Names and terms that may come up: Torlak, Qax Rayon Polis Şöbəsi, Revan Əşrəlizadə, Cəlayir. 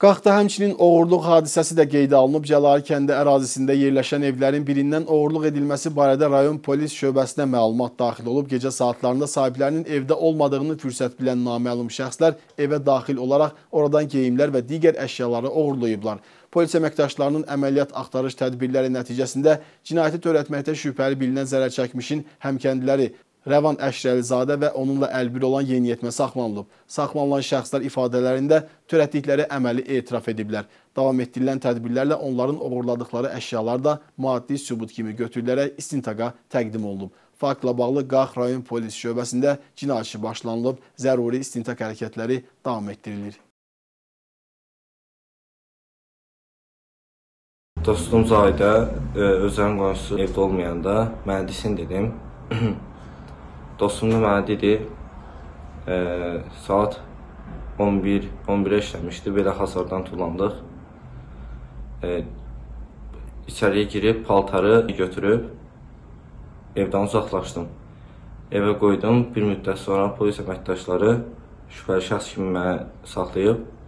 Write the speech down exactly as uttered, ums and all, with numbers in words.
Qaxda həmçinin oğurluq hadisəsi də qeydə alınıb. Cəlayir kəndi ərazisində yerləşən evlərin birindən oğurluq edilməsi barədə rayon polis şöbəsinə məlumat daxil olub. Gecə saatlarında sahiblərinin evdə olmadığını fürsət bilən naməlum şəxslər evə daxil olaraq oradan geyimlər və digər əşyaları oğurlayıblar. Polis əməkdaşlarının əməliyyat axtarış tədbirləri nəticəsində cinayəti törətməkdə şübhəli bilinən zərər çəkmişin həmkəndiləri Revan Əşrəlizadə və onunla əlbir olan yeniyetmə saxlanılıb. Saxlanılan şəxslər ifadələrində törətdikləri əməli etiraf ediblər. Davam etdirilən tədbirlərlə onların oğurladıkları əşyalar da maddi sübut kimi götürülərək istintaqa təqdim olunub. Faktla bağlı Qax rayon polis şöbəsində cinayət işi başlanılıb, zəruri istintaq hərəkətləri davam etdirilir. Dostum Zahidə özənin qonşusu evdə olmayanda mənə desin dedim. Dostum da mənə dedi, e, saat on bir on birə işləmişdi, belə hasardan tullandıq. E, İçəriyə girib, paltarı götürüb, evdən uzaqlaşdım. Evə qoydum, bir müddət sonra polis əməkdaşları şübhəli şəxs kimi mənə saxlayıb.